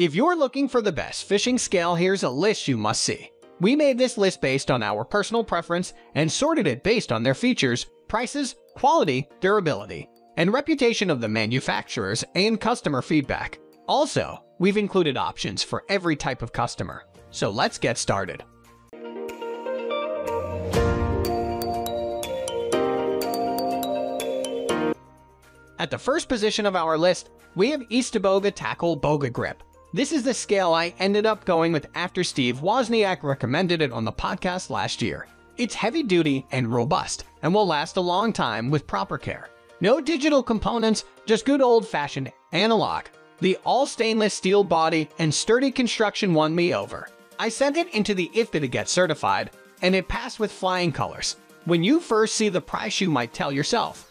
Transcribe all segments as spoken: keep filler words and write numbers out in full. If you're looking for the best fishing scale, here's a list you must see. We made this list based on our personal preference and sorted it based on their features, prices, quality, durability, and reputation of the manufacturers and customer feedback. Also, we've included options for every type of customer. So let's get started. At the first position of our list, we have Eastaboga Tackle Boga Grip. This is the scale I ended up going with after Steve Wozniak recommended it on the podcast last year. It's heavy-duty and robust, and will last a long time with proper care. No digital components, just good old-fashioned analog. The all-stainless steel body and sturdy construction won me over. I sent it into the I F B I to get certified, and it passed with flying colors. When you first see the price, you might tell yourself,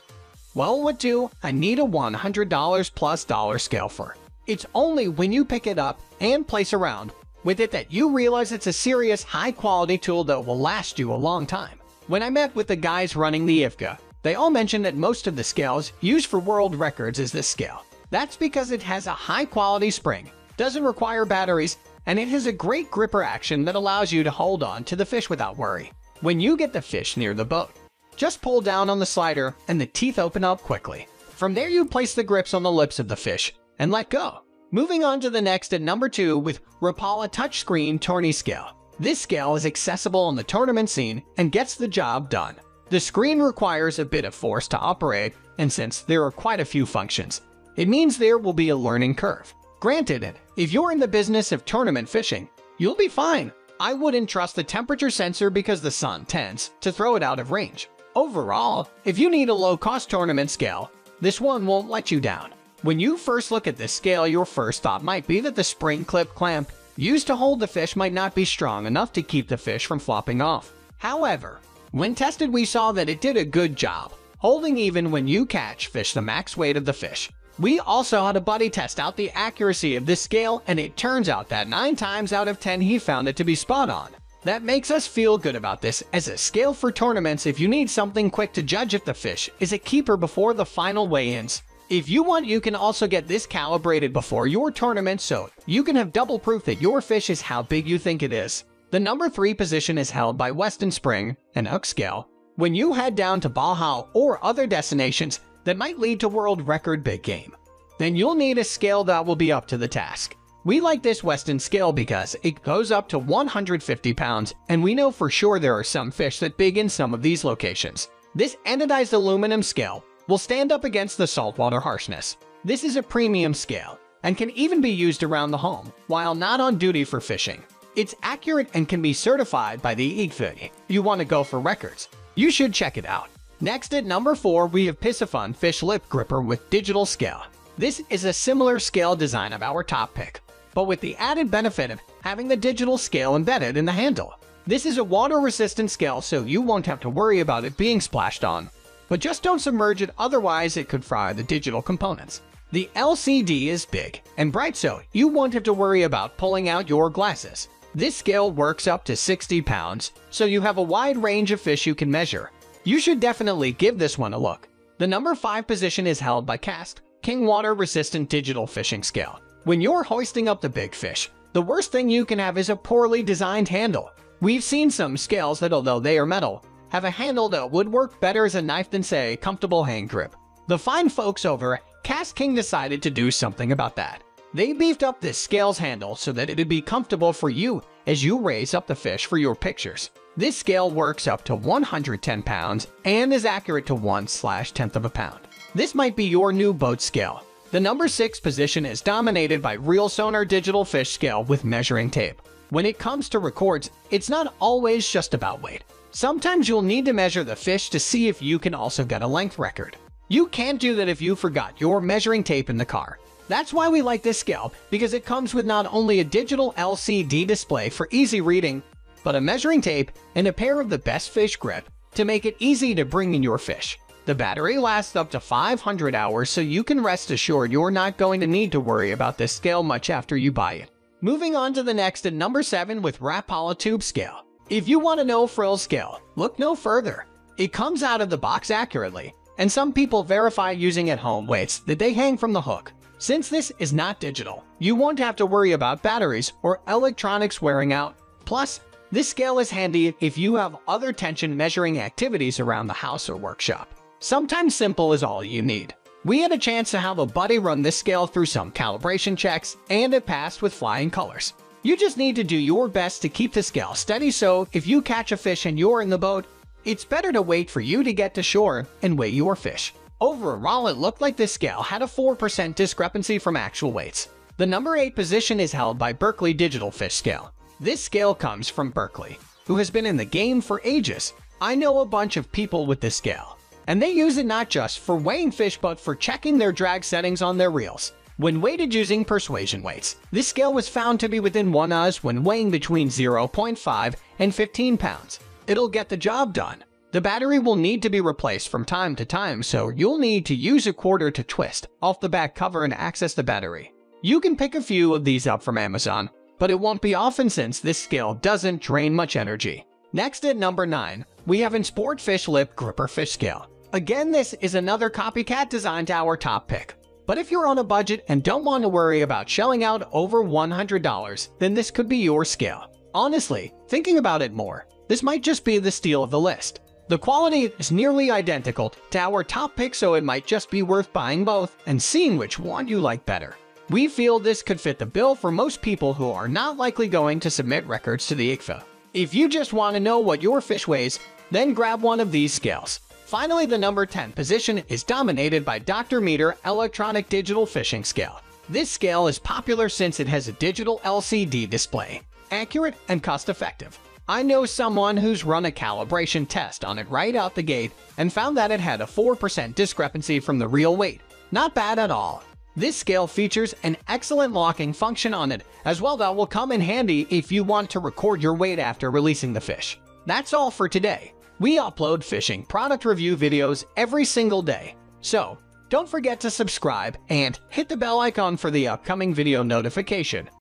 well, what do I need a one hundred dollars plus dollar scale for? It's only when you pick it up and place around with it that you realize it's a serious high-quality tool that will last you a long time. When I met with the guys running the I F B I, they all mentioned that most of the scales used for world records is this scale. That's because it has a high-quality spring, doesn't require batteries, and it has a great gripper action that allows you to hold on to the fish without worry. When you get the fish near the boat, just pull down on the slider and the teeth open up quickly. From there, you place the grips on the lips of the fish and let go. Moving on to the next at number two with Rapala Touchscreen Tourney Scale. This scale is accessible on the tournament scene and gets the job done. The screen requires a bit of force to operate, and since there are quite a few functions, it means there will be a learning curve. Granted, if you're in the business of tournament fishing, you'll be fine. I wouldn't trust the temperature sensor because the sun tends to throw it out of range. Overall, if you need a low-cost tournament scale, this one won't let you down. When you first look at this scale, your first thought might be that the spring clip clamp used to hold the fish might not be strong enough to keep the fish from flopping off. However, when tested, we saw that it did a good job, holding even when you catch fish the max weight of the fish. We also had a buddy test out the accuracy of this scale, and it turns out that nine times out of ten he found it to be spot on. That makes us feel good about this as a scale for tournaments if you need something quick to judge if the fish is a keeper before the final weigh-ins. If you want, you can also get this calibrated before your tournament so you can have double proof that your fish is how big you think it is. The number three position is held by Western Spring and Hook Scale. When you head down to Baja or other destinations that might lead to world record big game, then you'll need a scale that will be up to the task. We like this Weston scale because it goes up to one hundred fifty pounds, and we know for sure there are some fish that big in some of these locations. This anodized aluminum scale will stand up against the saltwater harshness. This is a premium scale and can even be used around the home while not on duty for fishing. It's accurate and can be certified by the I F A. You want to go for records? You should check it out. Next at number four, we have Piscifun Fish Lip Gripper with Digital Scale. This is a similar scale design of our top pick, but with the added benefit of having the digital scale embedded in the handle. This is a water-resistant scale, so you won't have to worry about it being splashed on. But just don't submerge it, otherwise it could fry the digital components. The L C D is big and bright, so you won't have to worry about pulling out your glasses. This scale works up to sixty pounds, so you have a wide range of fish you can measure. You should definitely give this one a look. The number five position is held by KastKing Water-Resistant Digital Fishing Scale. When you're hoisting up the big fish, the worst thing you can have is a poorly designed handle. We've seen some scales that, although they are metal, have a handle that would work better as a knife than, say, a comfortable hand grip. The fine folks over at KastKing decided to do something about that. They beefed up this scale's handle so that it'd be comfortable for you as you raise up the fish for your pictures. This scale works up to one hundred ten pounds and is accurate to one slash tenth of a pound. This might be your new boat scale. The number six position is dominated by ReelSonar Digital Fish Scale with measuring tape. When it comes to records, it's not always just about weight. Sometimes you'll need to measure the fish to see if you can also get a length record. You can't do that if you forgot your measuring tape in the car. That's why we like this scale, because it comes with not only a digital L C D display for easy reading, but a measuring tape and a pair of the best fish grip to make it easy to bring in your fish. The battery lasts up to five hundred hours, so you can rest assured you're not going to need to worry about this scale much after you buy it. Moving on to the next at number seven with Rapala Tube Scale. If you want a no-frills scale, look no further. It comes out of the box accurately, and some people verify using at home weights that they hang from the hook. Since this is not digital, you won't have to worry about batteries or electronics wearing out. Plus, this scale is handy if you have other tension measuring activities around the house or workshop. Sometimes simple is all you need. We had a chance to have a buddy run this scale through some calibration checks, and it passed with flying colors. You just need to do your best to keep the scale steady, so if you catch a fish and you're in the boat, it's better to wait for you to get to shore and weigh your fish. Overall, it looked like this scale had a four percent discrepancy from actual weights. The number eight position is held by Berkeley Digital Fish Scale. This scale comes from Berkeley, who has been in the game for ages. I know a bunch of people with this scale, and they use it not just for weighing fish but for checking their drag settings on their reels. When weighted using persuasion weights, this scale was found to be within one oz when weighing between zero point five and fifteen pounds. It'll get the job done. The battery will need to be replaced from time to time, so you'll need to use a quarter to twist off the back cover and access the battery. You can pick a few of these up from Amazon, but it won't be often since this scale doesn't drain much energy. Next at number nine, we have Entsport Fish Lip Gripper Fish Scale. Again, this is another copycat design to our top pick. But if you're on a budget and don't want to worry about shelling out over one hundred dollars, then this could be your scale. Honestly, thinking about it more, this might just be the steal of the list. The quality is nearly identical to our top pick, so it might just be worth buying both and seeing which one you like better. We feel this could fit the bill for most people who are not likely going to submit records to the I G F A. If you just want to know what your fish weighs, then grab one of these scales. Finally, the number ten position is dominated by Doctor Meter Electronic Digital Fishing Scale. This scale is popular since it has a digital L C D display, accurate and cost-effective. I know someone who's run a calibration test on it right out the gate and found that it had a four percent discrepancy from the real weight. Not bad at all. This scale features an excellent locking function on it as well that will come in handy if you want to record your weight after releasing the fish. That's all for today. We upload fishing product review videos every single day, so don't forget to subscribe and hit the bell icon for the upcoming video notification.